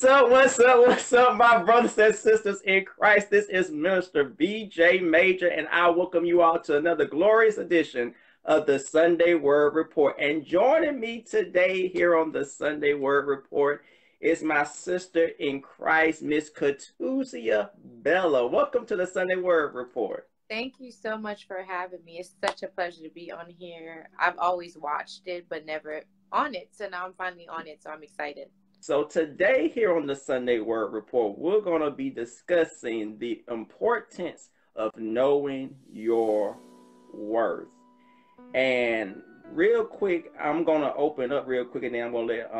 What's up, my brothers and sisters in Christ? This is Mr. BJ Major, and I welcome you all to another glorious edition of the Sunday Word Report. And joining me today here on the Sunday Word Report is my sister in Christ, Miss Katuiscia Bella. Welcome to the Sunday Word Report. Thank you so much for having me. It's such a pleasure to be on here. I've always watched it, but never on it. So now I'm finally on it, so I'm excited. So today here on the Sunday Word Report, we're going to be discussing the importance of knowing your worth. And real quick, I'm going to open up real quick and then I'm going to let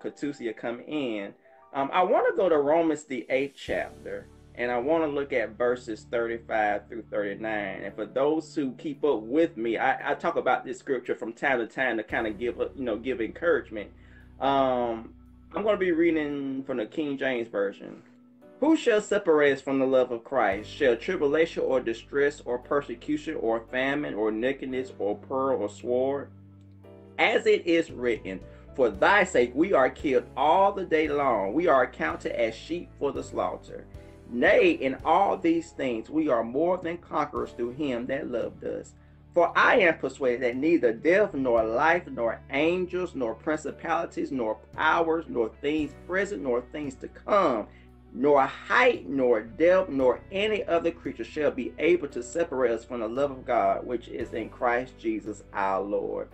Katuiscia come in. I want to go to Romans the 8th chapter and I want to look at verses 35 through 39. And for those who keep up with me, I talk about this scripture from time to time to kind of give encouragement. I'm going to be reading from the King James Version. Who shall separate us from the love of Christ? Shall tribulation or distress or persecution or famine or nakedness or peril or sword? As it is written, for thy sake we are killed all the day long. We are accounted as sheep for the slaughter. Nay, in all these things we are more than conquerors through him that loved us. For I am persuaded that neither death, nor life, nor angels, nor principalities, nor powers, nor things present, nor things to come, nor height, nor depth, nor any other creature shall be able to separate us from the love of God, which is in Christ Jesus our Lord.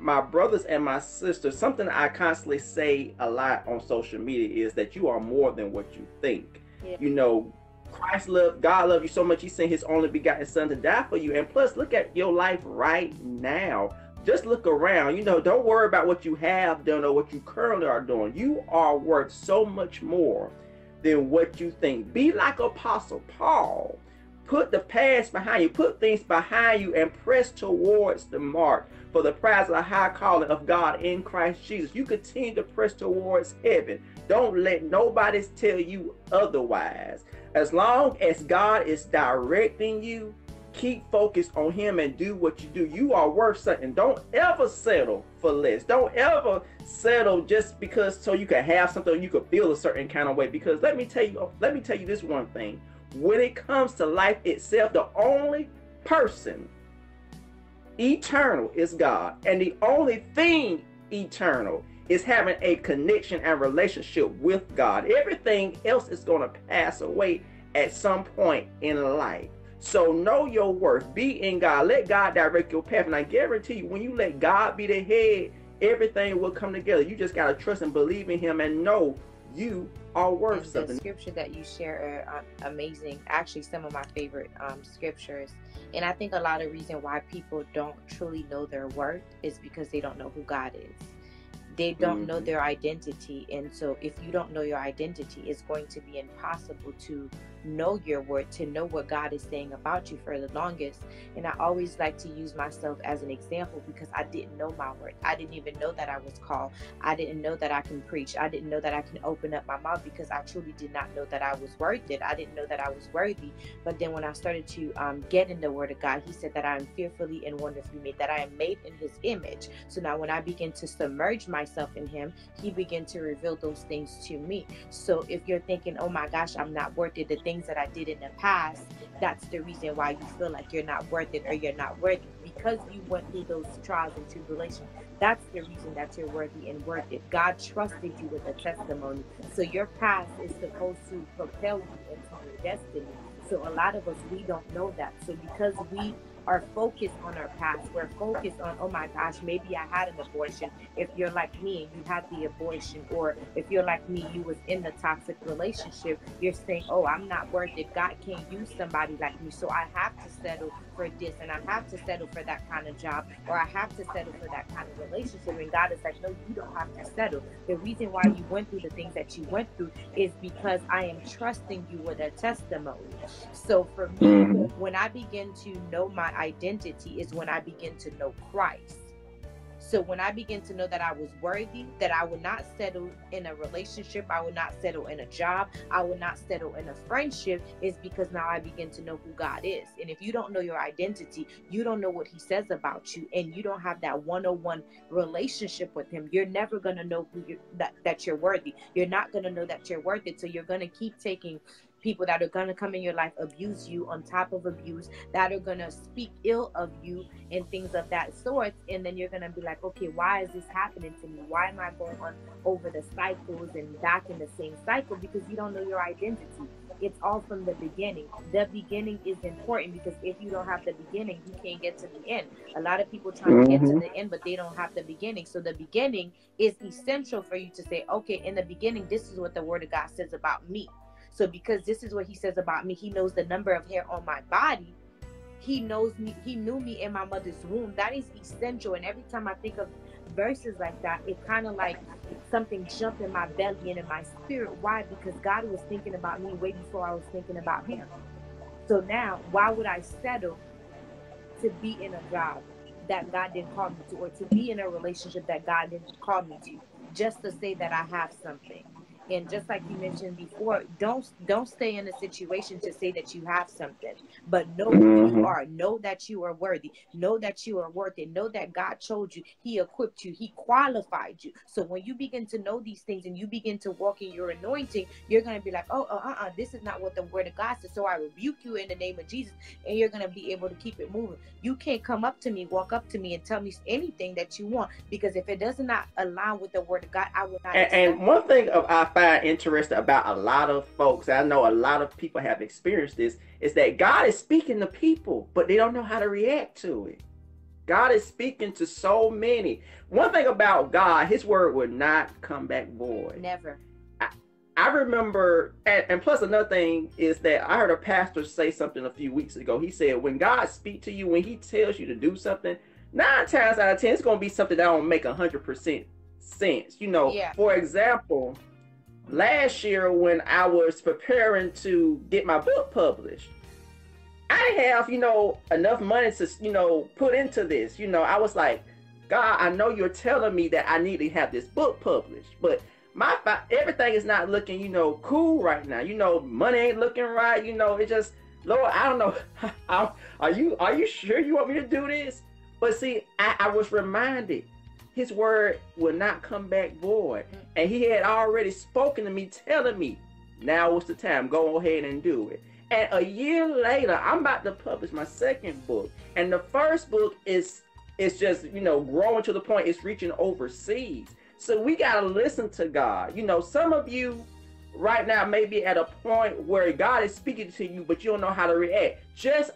My brothers and my sisters, something I constantly say a lot on social media is that you are more than what you think. Yeah. You know, Christ loved, God loved you so much, he sent his only begotten son to die for you. And plus, look at your life right now. Just look around. You know, don't worry about what you have done or what you currently are doing. You are worth so much more than what you think. Be like Apostle Paul. Put the past behind you. Put things behind you and press towards the mark for the prize of the high calling of God in Christ Jesus. You continue to press towards heaven. Don't let nobody tell you otherwise. As long as God is directing you, keep focused on him and do what you do. You are worth something. Don't ever settle for less. Don't ever settle just because so you can have something or you can feel a certain kind of way. Because let me tell you this one thing. When it comes to life itself, the only person eternal is God. And the only thing eternal is having a connection and relationship with God. Everything else is going to pass away at some point in life. So know your worth. Be in God. Let God direct your path. And I guarantee you, when you let God be the head, everything will come together. You just got to trust and believe in him and know you are worth something. The scripture that you share are amazing. Actually, some of my favorite scriptures. And I think a lot of reason why people don't truly know their worth is because they don't know who God is. They don't know their identity. And so if you don't know your identity, it's going to be impossible to know your worth, to know what God is saying about you for the longest. And I always like to use myself as an example because I didn't know my worth. I didn't even know that I was called. I didn't know that I can preach. I didn't know that I can open up my mouth because I truly did not know that I was worth it. I didn't know that I was worthy. But then when I started to get in the word of God, he said that I am fearfully and wonderfully made, that I am made in his image. So now when I begin to submerge myself in him, he began to reveal those things to me. So if you're thinking, oh my gosh, I'm not worth it, the things that I did in the past, that's the reason why you feel like you're not worth it or you're not worthy, because you went through those trials and tribulations. That's the reason that you're worthy and worth it. God trusted you with a testimony. So your past is supposed to propel you into your destiny. So a lot of us, we don't know that. So because we are focused on our past, we're focused on, oh my gosh, maybe I had an abortion. If you're like me and you had the abortion, or if you're like me, you was in the toxic relationship, you're saying, oh, I'm not worth it. God can't use somebody like me, so I have to settle for this, and I have to settle for that kind of job, or I have to settle for that kind of relationship. And God is like, no, you don't have to settle. The reason why you went through the things that you went through is because I am trusting you with a testimony. So for me, when I begin to know my identity is when I begin to know Christ. So when I began to know that I was worthy, that I would not settle in a relationship, I would not settle in a job, I would not settle in a friendship, is because now I begin to know who God is. And if you don't know your identity, you don't know what he says about you, and you don't have that one-on-one relationship with him, you're never going to know who you're, that you're worthy. You're not going to know that you're worth it. So you're going to keep taking people that are going to come in your life, abuse you on top of abuse, that are going to speak ill of you and things of that sort. And then you're going to be like, okay, why is this happening to me? Why am I going on over the cycles and back in the same cycle? Because you don't know your identity. It's all from the beginning. The beginning is important, because if you don't have the beginning, you can't get to the end. A lot of people try to get to the end, but they don't have the beginning. So the beginning is essential for you to say, okay, in the beginning, this is what the Word of God says about me. So because this is what he says about me, he knows the number of hair on my body. He knows me. He knew me in my mother's womb. That is essential. And every time I think of verses like that, it kind of like something jumped in my belly and in my spirit. Why? Because God was thinking about me way before I was thinking about him. So now, why would I settle to be in a job that God didn't call me to, or to be in a relationship that God didn't call me to, just to say that I have something? And just like you mentioned before, don't stay in a situation to say that you have something, but know who you are. Know that you are worthy. Know that you are worth it. Know that God chose you. He equipped you. He qualified you. So when you begin to know these things and you begin to walk in your anointing, you're going to be like, oh, this is not what the Word of God says. So I rebuke you in the name of Jesus, and you're going to be able to keep it moving. You can't come up to me, walk up to me, and tell me anything that you want, because if it does not align with the Word of God, I will not. And one thing I find interesting about a lot of folks, I know a lot of people have experienced this, is that God is speaking to people, but they don't know how to react to it. God is speaking to so many. One thing about God, his word would not come back void. Never. I remember, and plus another thing is that I heard a pastor say something a few weeks ago. He said, when God speaks to you, when he tells you to do something, 9 times out of 10, it's going to be something that don't make 100% sense. You know, yeah. For example, last year when I was preparing to get my book published, I didn't have, enough money to, put into this. I was like, God, I know you're telling me that I need to have this book published, but everything is not looking, cool right now. Money ain't looking right. It just, Lord, I don't know. Are you sure you want me to do this? But see, I was reminded, his word will not come back void. And he had already spoken to me, telling me, now was the time, go ahead and do it. And a year later, I'm about to publish my second book. And the first book is just, growing to the point it's reaching overseas. So we got to listen to God. Some of you right now may be at a point where God is speaking to you, but you don't know how to react.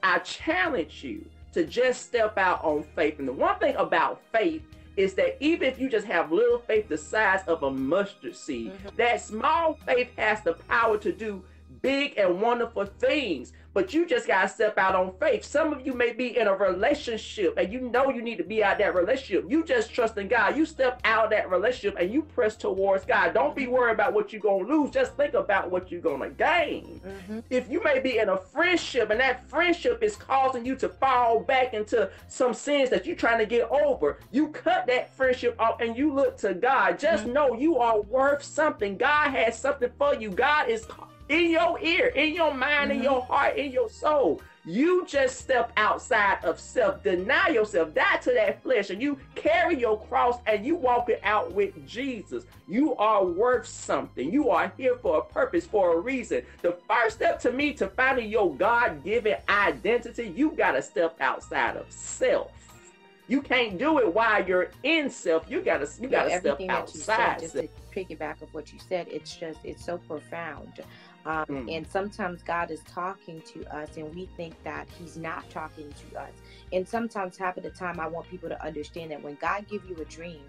I challenge you to just step out on faith. And the one thing about faith is that even if you just have little faith the size of a mustard seed, that small faith has the power to do big and wonderful things, but you just got to step out on faith. Some of you may be in a relationship and you need to be out of that relationship. You just trust in God. You step out of that relationship and you press towards God. Don't be worried about what you're going to lose. Just think about what you're going to gain. If you may be in a friendship and that friendship is causing you to fall back into some sins that you're trying to get over, you cut that friendship off and you look to God. Just know you are worth something. God has something for you. God is in your ear, in your mind, in your heart, in your soul. You just step outside of self, deny yourself, die to that flesh, and you carry your cross and you walk it out with Jesus. You are worth something. You are here for a purpose, for a reason. The first step to me to finding your God-given identity, you got to step outside of self. You can't do it while you're in self. You gotta step outside. Just to piggyback of what you said, it's so profound. And sometimes God is talking to us and we think that he's not talking to us. And sometimes half of the time I want people to understand that when God gives you a dream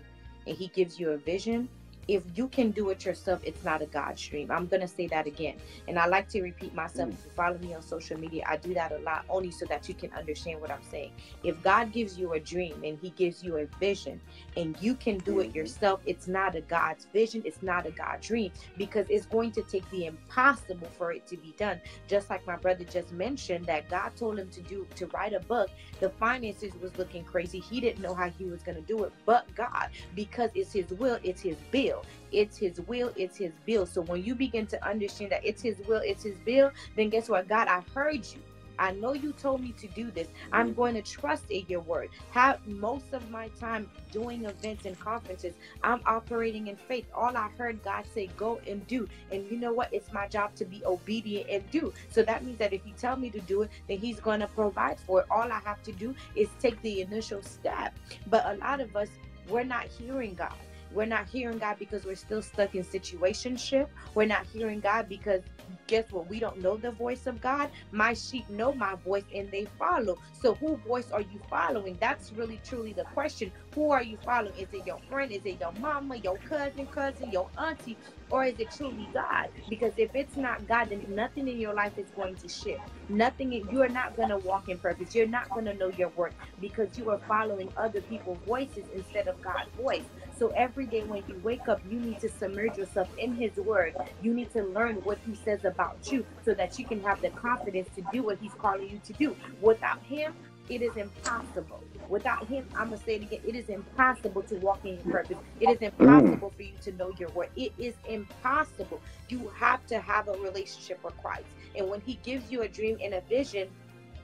and he gives you a vision, if you can do it yourself, it's not a God stream. I'm going to say that again. And I like to repeat myself. If you follow me on social media, I do that a lot, only so that you can understand what I'm saying. If God gives you a dream and he gives you a vision and you can do it yourself, it's not a God's vision. It's not a God dream, because it's going to take the impossible for it to be done. Just like my brother just mentioned, that God told him to write a book. The finances was looking crazy. He didn't know how he was going to do it, but God, because it's his will, it's his bill. It's his will, it's his bill. So when you begin to understand that it's his will, it's his bill, then guess what? God, I heard you. I know you told me to do this. I'm going to trust in your word. Have most of my time doing events and conferences, I'm operating in faith. All I heard God say, go and do. And you know what? It's my job to be obedient and do. So that means that if he tell me to do it, then he's going to provide for it. All I have to do is take the initial step. But a lot of us, we're not hearing God. We're not hearing God because we're still stuck in situationship. We're not hearing God because, guess what? We don't know the voice of God. My sheep know my voice and they follow. So who voice are you following? That's really truly the question. Who are you following? Is it your friend? Is it your mama, your cousin, your auntie? Or is it truly God? Because if it's not God, then nothing in your life is going to shift. Nothing. You are not going to walk in purpose. You're not going to know your worth because you are following other people's voices instead of God's voice. So every day when you wake up, you need to submerge yourself in his word. You need to learn what he says about you so that you can have the confidence to do what he's calling you to do. Without him, it is impossible. Without him, I'm going to say it again, it is impossible to walk in your purpose. It is impossible for you to know your word. It is impossible. You have to have a relationship with Christ. And when he gives you a dream and a vision,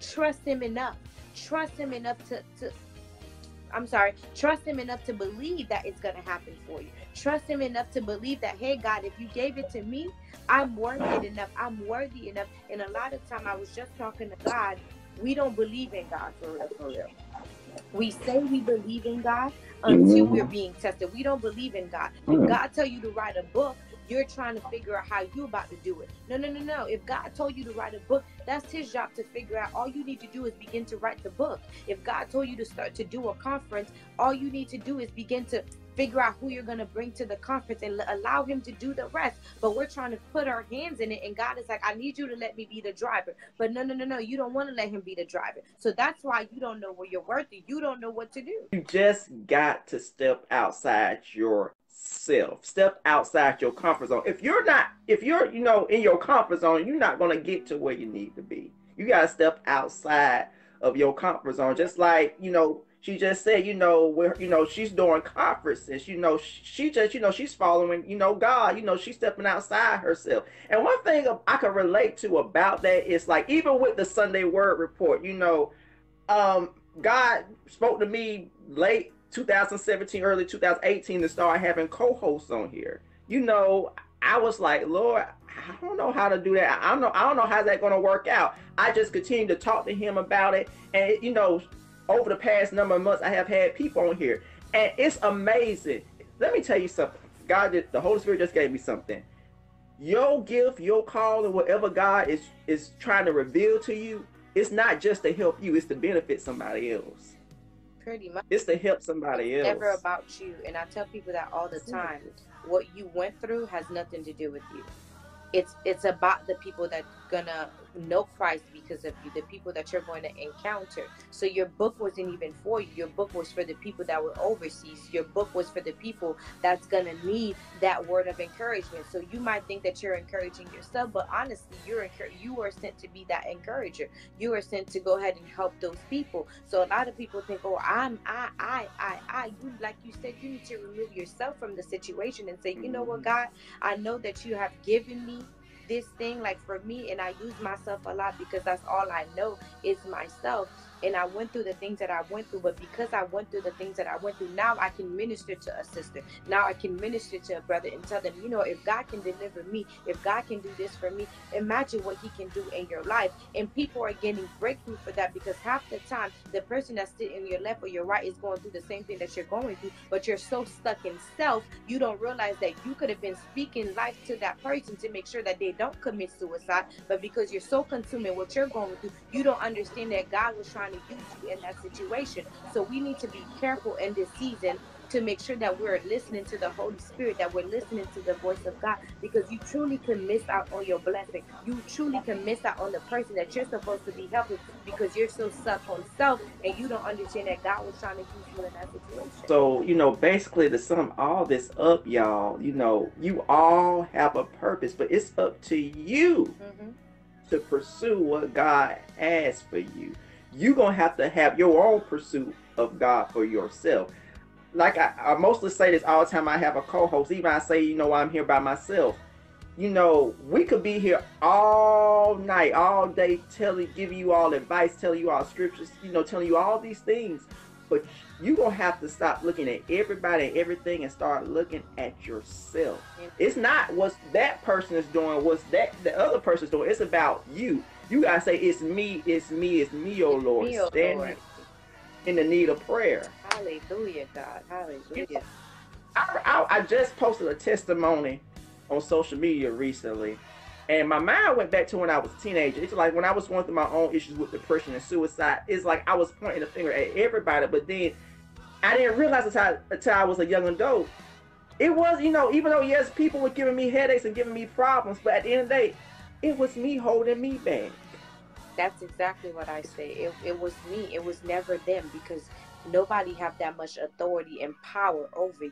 trust him enough. Trust him enough trust him enough to believe that it's going to happen for you. Trust him enough to believe that, hey, God, if you gave it to me, I'm worth it enough. I'm worthy enough. And a lot of time I was just talking to God. We don't believe in God for real. We say we believe in God until we're being tested. We don't believe in God. If God tell you to write a book, you're trying to figure out how you about to do it. No. If God told you to write a book, that's his job to figure out. All you need to do is begin to write the book. If God told you to start to do a conference, all you need to do is begin to figure out who you're going to bring to the conference and allow him to do the rest. But we're trying to put our hands in it. And God is like, I need you to let me be the driver. But no. You don't want to let him be the driver. So that's why you don't know where you're worthy. You don't know what to do. You just got to step outside yourself. Step outside your comfort zone. If you're in your comfort zone, you're not going to get to where you need to be. You got to step outside of your comfort zone. Just like, she just said, she's doing conferences, she just, she's following, God, she's stepping outside herself. And one thing I can relate to about that is, like, even with the Sunday Word Report, God spoke to me late 2017, early 2018 to start having co-hosts on here. I was like, Lord, I don't know how to do that. I don't know how that's going to work out. I just continue to talk to him about it. And, over the past number of months, I have had people on here, and it's amazing. Let me tell you something. The Holy Spirit just gave me something. Your gift, your call, and whatever God is trying to reveal to you, it's not just to help you, it's to benefit somebody else. Pretty much. It's to help somebody else. It's never about you, and I tell people that all the time. What you went through has nothing to do with you. It's about the people that gonna know Christ because of you, the people that you're going to encounter. So your book wasn't even for you. Your book was for the people that were overseas. Your book was for the people that's gonna need that word of encouragement. So you might think that you're encouraging yourself, but honestly, you are sent to be that encourager. You are sent to go ahead and help those people. So a lot of people think, oh, you, like you said, you need to remove yourself from the situation and say, you know what, God, I know that you have given me this thing, like for me, and I use myself a lot because that's all I know is myself. And I went through the things that I went through, but because I went through the things that I went through, now I can minister to a sister. Now I can minister to a brother and tell them, if God can deliver me, if God can do this for me, imagine what he can do in your life. And people are getting breakthrough for that because half the time, the person that's sitting your left or your right is going through the same thing that you're going through, but you're so stuck in self, you don't realize that you could have been speaking life to that person to make sure that they don't commit suicide. But because you're so consumed in what you're going through, you don't understand that God was trying to use you in that situation. So we need to be careful in this season to make sure that we're listening to the Holy Spirit, that we're listening to the voice of God, because you truly can miss out on your blessing. You truly can miss out on the person that you're supposed to be helping, because you're so stuck on self and you don't understand that God was trying to keep you in that situation. So, you know, basically to sum all this up, y'all, you know, you all have a purpose, but it's up to you to pursue what God has for you. You're going to have your own pursuit of God for yourself. Like I mostly say this all the time, I have a co-host, even I say, you know, I'm here by myself. You know, we could be here all night, all day, giving you all advice, telling you all scriptures, you know, telling you all these things. But you're going to have to stop looking at everybody and everything and start looking at yourself. It's not what that person is doing, what the other person is doing. It's about you. You got to say, it's me, it's me, it's me, oh Lord. Standing in the need of prayer. Hallelujah, God. Hallelujah. I just posted a testimony on social media recently, and my mind went back to when I was a teenager. It's like when I was going through my own issues with depression and suicide, it's like I was pointing a finger at everybody, but then I didn't realize until I was a young adult. It was, you know, even though, yes, people were giving me headaches and giving me problems, but at the end of the day, it was me holding me back. That's exactly what I say. It was me. It was never them, because nobody have that much authority and power over you.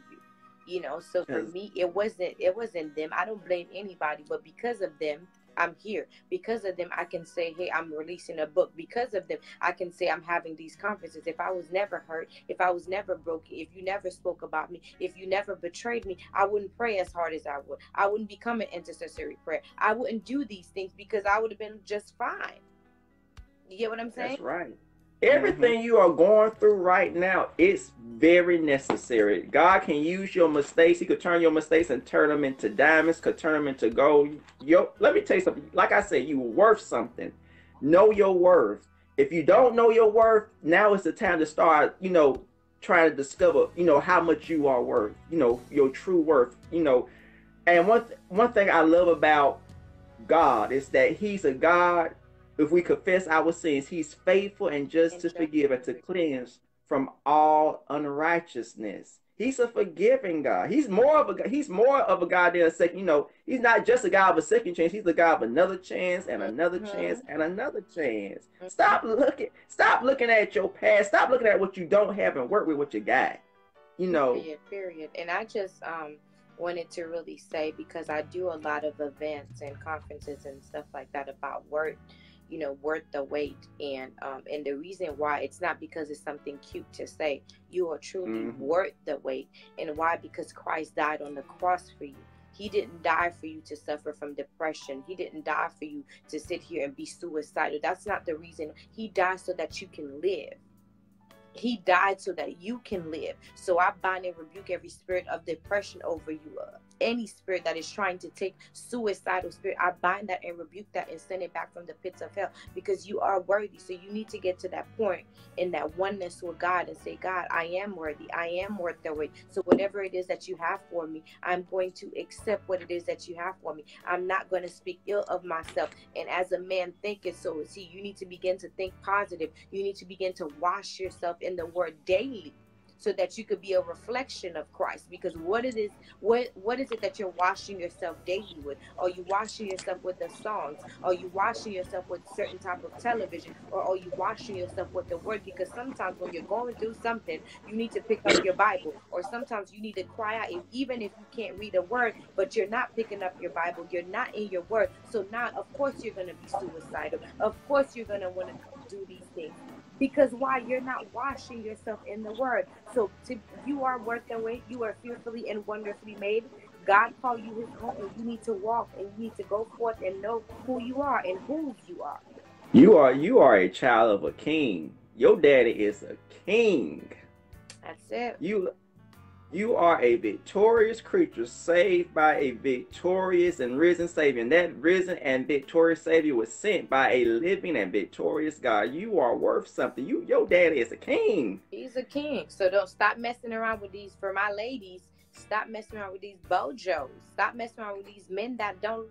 You know, so for me, it wasn't them. I don't blame anybody, but because of them, I'm here. Because of them, I can say, hey, I'm releasing a book. Because of them, I can say I'm having these conferences. If I was never hurt, if I was never broken, if you never spoke about me, if you never betrayed me, I wouldn't pray as hard as I would. I wouldn't become an intercessory prayer. I wouldn't do these things, because I would have been just fine. You get what I'm saying? That's right. Everything you are going through right now, it's very necessary. God can use your mistakes. He could turn your mistakes and turn them into diamonds, could turn them into gold. Yo, let me tell you something. Like I said, you were worth something. Know your worth. If you don't know your worth, now is the time to start, you know, trying to discover, you know, how much you are worth, you know, your true worth, you know. And one thing I love about God is that He's a God. If we confess our sins, He's faithful and just to forgive and to cleanse from all unrighteousness. He's a forgiving God. He's more of a God than a second. You know, He's not just a God of a second chance. He's a God of another chance and another chance and another chance. Stop looking at your past. Stop looking at what you don't have and work with what you got. You know. Period. Period. And I just wanted to really say, because I do a lot of events and conferences and stuff like that about work. You know, worth the wait. And the reason why, it's not because it's something cute to say. You are truly worth the wait. And why? Because Christ died on the cross for you. He didn't die for you to suffer from depression. He didn't die for you to sit here and be suicidal. That's not the reason. He died so that you can live. He died so that you can live. So I bind and rebuke every spirit of depression over you. Any spirit that is trying to take, suicidal spirit, I bind that and rebuke that and send it back from the pits of hell, because you are worthy. So you need to get to that point in that oneness with God and say, God, I am worthy. I am worth the wait. So whatever it is that you have for me, I'm going to accept what it is that you have for me. I'm not going to speak ill of myself. And as a man thinketh, so is he. You need to begin to think positive. You need to begin to wash yourself in the word daily, so that you could be a reflection of Christ. Because what is it that you're washing yourself daily with? Are you washing yourself with the songs? Are you washing yourself with certain type of television? Or are you washing yourself with the word? Because sometimes when you're going through something, you need to pick up your Bible. Or sometimes you need to cry out, even if you can't read a word, but you're not picking up your Bible. You're not in your word. So now, of course, you're going to be suicidal. Of course, you're going to want to do these things. Because why? You're not washing yourself in the word. So you are worth the wait. You are fearfully and wonderfully made. God called you His own, and you need to walk and you need to go forth and know who you are and whose you are. You are a child of a king. Your daddy is a king. That's it. You are a victorious creature, saved by a victorious and risen Savior. And that risen and victorious Savior was sent by a living and victorious God. You are worth something. Your daddy is a king. He's a king. So don't stop messing around with these, for my ladies, stop messing around with these bojos. Stop messing around with these men that don't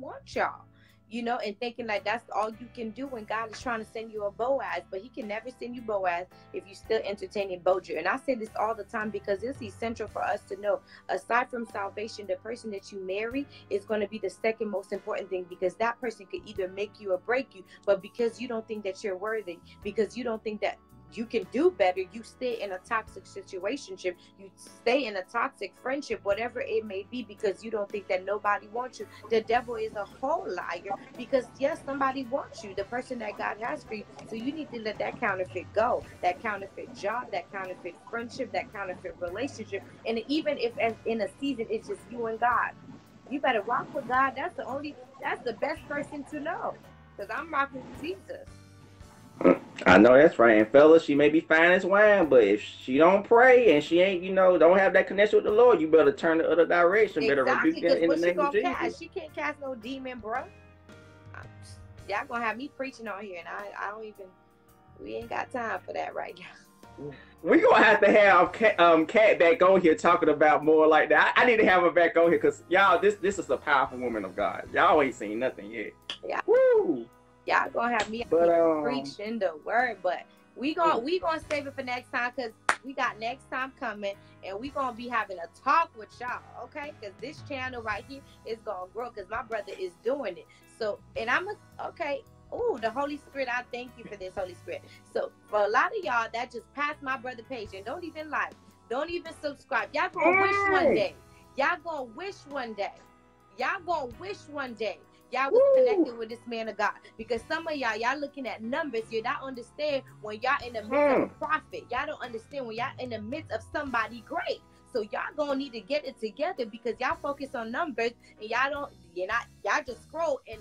want y'all. you know, and thinking like that's all you can do when God is trying to send you a Boaz. But he can never send you Boaz if you're still entertaining Boaz. And I say this all the time because it's essential for us to know, aside from salvation, the person that you marry is going to be the second most important thing, because that person could either make you or break you. But because you don't think that you're worthy, because you don't think that you can do better, you stay in a toxic situationship, you stay in a toxic friendship, whatever it may be, because you don't think that nobody wants you. The devil is a whole liar, because yes, somebody wants you, the person that God has for you. So you need to let that counterfeit go, that counterfeit job, that counterfeit friendship, that counterfeit relationship. And even if in a season it's just you and God, you better rock with God. That's the best person to know, because I'm rocking with Jesus. I know that's right. And fellas, she may be fine as wine, but if she don't pray and she ain't, you know, don't have that connection with the Lord, you better turn the other direction. Exactly, better rebuke that in the name of Jesus. She can't cast no demon, bro. Y'all gonna have me preaching on here, and I don't even. We ain't got time for that right now. We gonna have to have Kat back on here talking about more like that. I need to have her back on here, because y'all, this is a powerful woman of God. Y'all ain't seen nothing yet. Yeah. Woo. Y'all gonna have me preaching the word, but we gonna save it for next time, because we got next time coming, and we gonna be having a talk with y'all, okay? Because this channel right here is gonna grow, because my brother is doing it. So, and okay. Oh, the Holy Spirit, I thank you for this, Holy Spirit. So for a lot of y'all that just passed my brother page and don't even like, don't even subscribe, y'all gonna wish one day. Y'all gonna wish one day. Y'all gonna wish one day y'all was connected with this man of God, because some of y'all looking at numbers. You don't understand when y'all in the midst of profit. Y'all don't understand when y'all in the midst of somebody great. So y'all gonna need to get it together, because y'all focus on numbers and y'all just scroll. And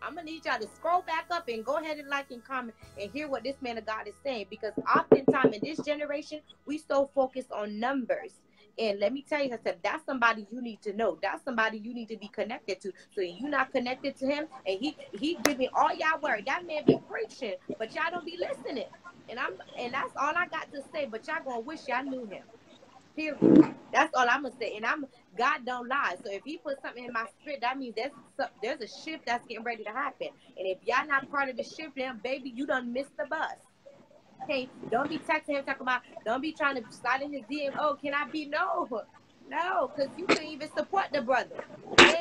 I'm gonna need y'all to scroll back up and go ahead and like and comment and hear what this man of God is saying, because oftentimes in this generation we so focused on numbers. And let me tell you, I said, that's somebody you need to know. That's somebody you need to be connected to. So you're not connected to him, and he giving all y'all word. That man be preaching, but y'all don't be listening. And that's all I got to say. But y'all gonna wish y'all knew him. Period. That's all I'm gonna say. And God don't lie. So if he put something in my spirit, that means there's a shift that's getting ready to happen. And if y'all not part of the shift, then baby, you done missed the bus. Okay, don't be texting him, talking about, don't be trying to slide in his DM. Oh, can I be? No, because you couldn't even support the brother.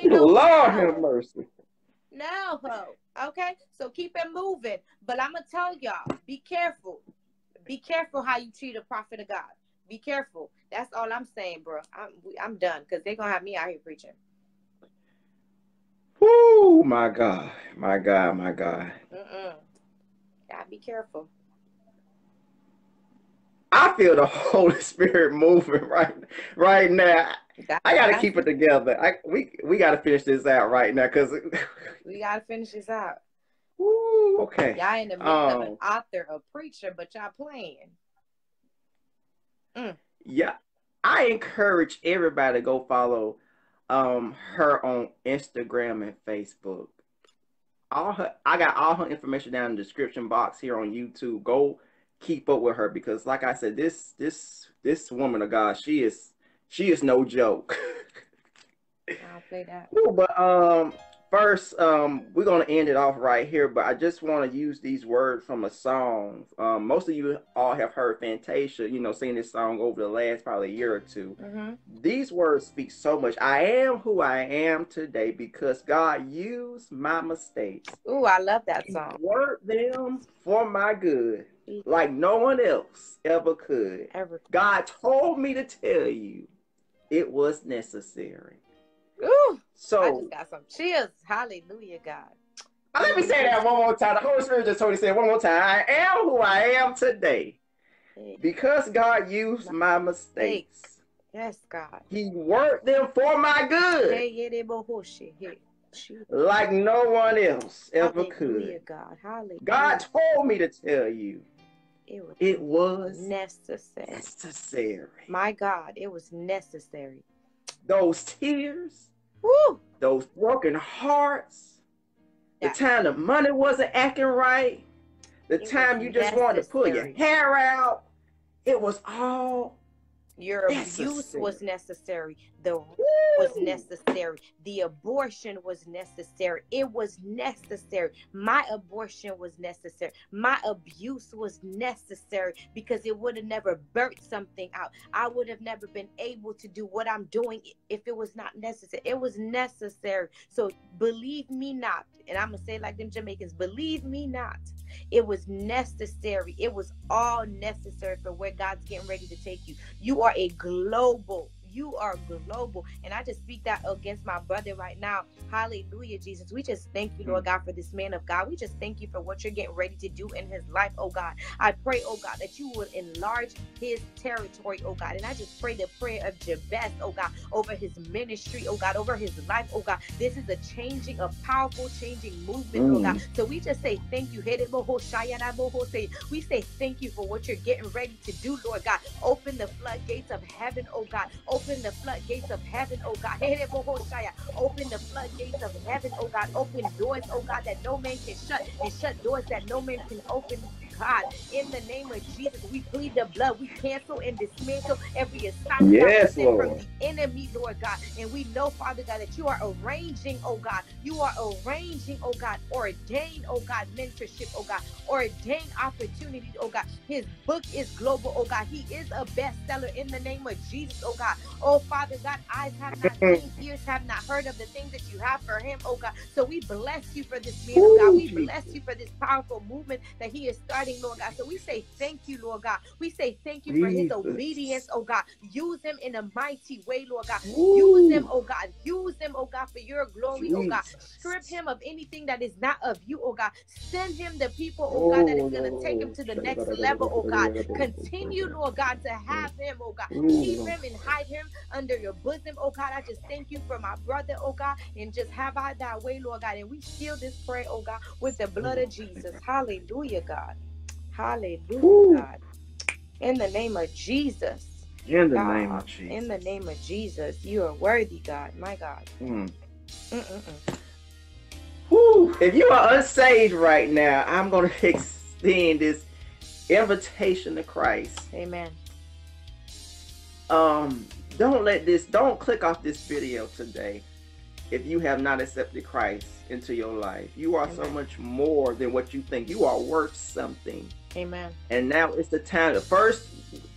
Lord have mercy. No, okay, so keep it moving. But I'm gonna tell y'all, be careful. Be careful how you treat a prophet of God. Be careful. That's all I'm saying, bro. I'm done, because they're gonna have me out here preaching. Whoo, my God, my God, my God. Gotta be careful. I feel the Holy Spirit moving right now. I gotta keep it together. We gotta finish this out right now, because we gotta finish this out. Woo, okay. Y'all in the midst of an author, a preacher, but y'all playing. Yeah, I encourage everybody to go follow her on Instagram and Facebook. I got all her information down in the description box here on YouTube. Go keep up with her, because like I said, this woman of God, she is no joke. I'll play that. Ooh, but first we're gonna end it off right here, but I just want to use these words from a song. Most of you all have heard Fantasia, you know, seen this song over the last probably year or two. These words speak so much. I am who I am today because God used my mistakes. Ooh, I love that song. Work them for my good, like no one else ever could. God told me to tell you it was necessary. Ooh, so I just got some chills. Hallelujah, God. Let me say that one more time. The Holy Spirit just told me to say it one more time. I am who I am today because God used my mistakes. Yes, God. He worked them for my good, like no one else ever could. God. Hallelujah. God told me to tell you it was necessary. My God, it was necessary. Those tears, those broken hearts, the time the money wasn't acting right, the time you just wanted to pull your hair out, it was all Your abuse was necessary. The rape was necessary. The abortion was necessary. It was necessary. My abortion was necessary. My abuse was necessary, because it would have never birthed something out. I would have never been able to do what I'm doing if it was not necessary. It was necessary. So believe me not, and I'm going to say like them Jamaicans, believe me not. It was necessary. It was all necessary for where God's getting ready to take you. You are global. And I just speak that against my brother right now. Hallelujah, Jesus. We just thank you, Lord God, for this man of God. We just thank you for what you're getting ready to do in his life, oh God. I pray, oh God, that you would enlarge his territory, oh God. And I just pray the prayer of Jabez, oh God, over his ministry, oh God, over his life, oh God. This is a changing, a powerful changing movement, oh God. So we just say thank you. We say thank you for what you're getting ready to do, Lord God. Open the floodgates of heaven, oh God. Open the floodgates of heaven, oh God. Open the floodgates of heaven, oh God. Open doors, oh God, that no man can shut, and shut doors that no man can open. God, in the name of Jesus, we plead the blood. We cancel and dismantle every assignment from the enemy, Lord God. And we know, Father God, that you are arranging, oh God. You are arranging, oh God, ordained, oh God, mentorship, oh God, ordained opportunities, oh God. His book is global, oh God. He is a bestseller in the name of Jesus, oh God. Oh, Father God, eyes have not seen, ears have not heard of the things that you have for him, oh God. So we bless you for this man, oh God. We bless you for this powerful movement that he is starting, Lord God. So we say thank you, Lord God. We say thank you for his obedience, oh God. Use him in a mighty way, Lord God. Use him, oh God. Use him, oh God, for your glory, oh God. Strip him of anything that is not of you, oh God. Send him the people, oh God, that is going to take him to the next level, oh God. Continue, Lord God, to have him, oh God. Keep him and hide him under your bosom, oh God. I just thank you for my brother, oh God, and just have I thy way, Lord God. And we seal this prayer, oh God, with the blood of Jesus. Hallelujah, God. Hallelujah, God. In the name of Jesus. In the name of Jesus. In the name of Jesus. You are worthy, God. My God. If you are unsaved right now, I'm going to extend this invitation to Christ. Amen. Don't click off this video today if you have not accepted Christ into your life. You are so much more than what you think. You are worth something. Amen. And now it's the time. The first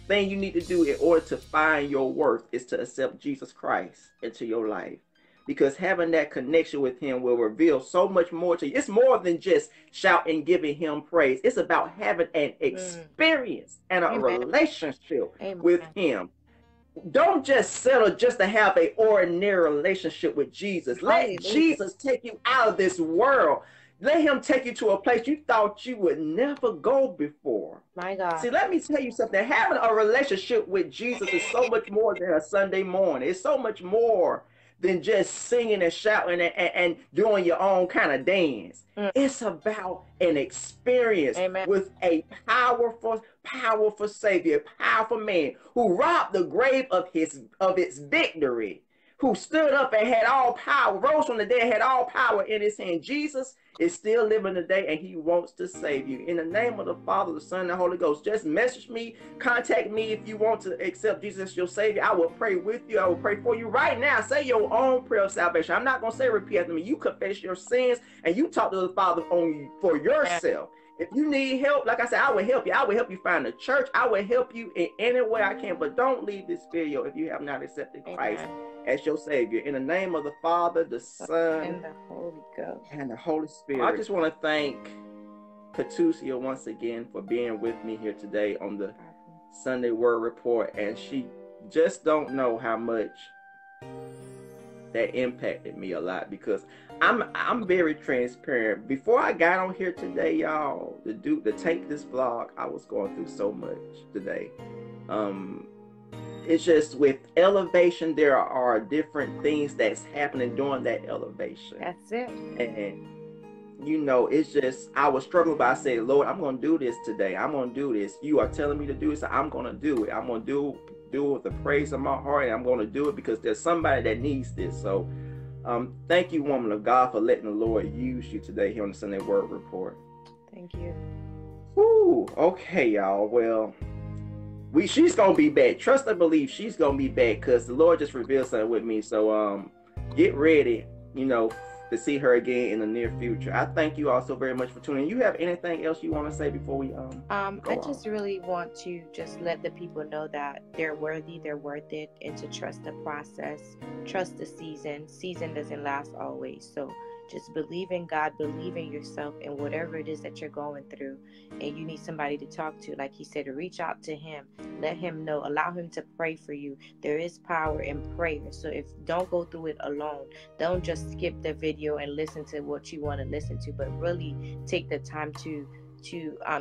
thing you need to do in order to find your worth is to accept Jesus Christ into your life, because having that connection with him will reveal so much more to you. It's more than just shouting, giving him praise. It's about having an experience and a relationship with him. Don't just settle just to have an ordinary relationship with Jesus. Let Jesus take you out of this world. Let him take you to a place you thought you would never go before. My God. See, let me tell you something. Having a relationship with Jesus is so much more than a Sunday morning. It's so much more than just singing and shouting and doing your own kind of dance. It's about an experience with a powerful Savior, a powerful man who robbed the grave of its victory, who stood up and had all power, rose from the dead, had all power in his hand. Jesus is still living today, and he wants to save you. In the name of the Father, the Son, and the Holy Ghost, just message me, contact me if you want to accept Jesus as your Savior. I will pray with you. I will pray for you right now. Say your own prayer of salvation. I'm not going to say repeat after me. You confess your sins, and you talk to the Father for yourself. If you need help, like I said, I will help you. I will help you find a church. I will help you in any way I can. But don't leave this video if you have not accepted Christ as your Savior. In the name of the Father, the Son, and the Holy Ghost, and the Holy Spirit. I just want to thank Katuiscia once again for being with me here today on the Sunday Word Report. And she just don't know how much that impacted me a lot, because I'm very transparent. Before I got on here today, y'all, to take this vlog, I was going through so much today. It's just with elevation, there are different things that's happening during that elevation. That's it. And you know, it's just, I was struggling, but I said, Lord, I'm going to do this today. I'm going to do this. You are telling me to do this. So I'm going to do it. I'm going to do it with the praise of my heart, and I'm going to do it because there's somebody that needs this. So thank you, woman of God, for letting the Lord use you today here on the Sunday Word Report. Thank you. Woo, okay, y'all. Well, she's gonna be back. Trust and believe she's gonna be back, because the Lord just revealed something with me. So get ready, you know, to see her again in the near future. I thank you all so very much for tuning in. You have anything else you want to say before we go? I just really want to just let the people know that they're worthy, they're worth it, and to trust the process, trust the season. Season doesn't last always. So just believe in God, believe in yourself, and whatever it is that you're going through and you need somebody to talk to, like he said, reach out to him, let him know, allow him to pray for you. There is power in prayer. So don't go through it alone. Don't just skip the video and listen to what you want to listen to, but really take the time to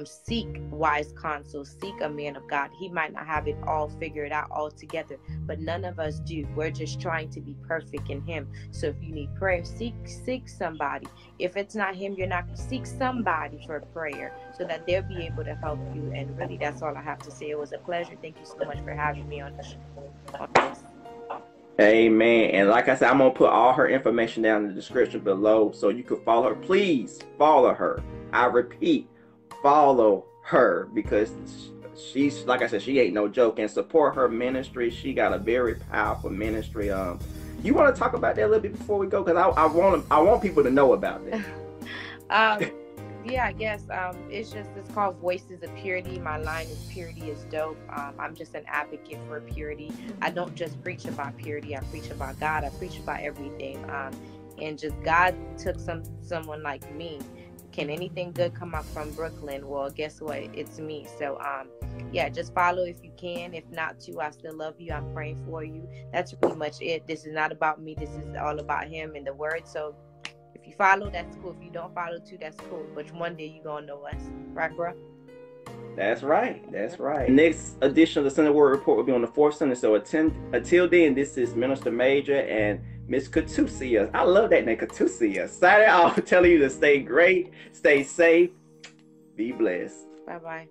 seek wise counsel, seek a man of God. He might not have it all figured out all together, but none of us do. We're just trying to be perfect in him. So if you need prayer, seek somebody. If it's not him, you're not, seek somebody for prayer so that they'll be able to help you. And really, that's all I have to say. It was a pleasure. Thank you so much for having me on the show. Amen. And like I said, I'm going to put all her information down in the description below so you can follow her. Please follow her. I repeat, follow her, because she's, like I said, she ain't no joke, and support her ministry. She got a very powerful ministry. You want to talk about that a little bit before we go, because I want people to know about it. Yeah, I guess it's called Voices of Purity. My line is Purity is Dope. I'm just an advocate for purity. I don't just preach about purity. I preach about God. I preach about everything. And just God took someone like me. Can anything good come out from Brooklyn? Well, guess what? It's me. So, yeah, just follow if you can. If not, too, I still love you. I'm praying for you. That's pretty much it. This is not about me. This is all about him and the word. So if you follow, that's cool. If you don't follow, too, that's cool. But one day you're going to know us. Right, bro? That's right. That's right. Next edition of the Sunday Word Report will be on the 4th Sunday. So until then, this is Minister Major and Miss Katuiscia. I love that name, Katuiscia. Signing off, telling you to stay great, stay safe, be blessed. Bye-bye.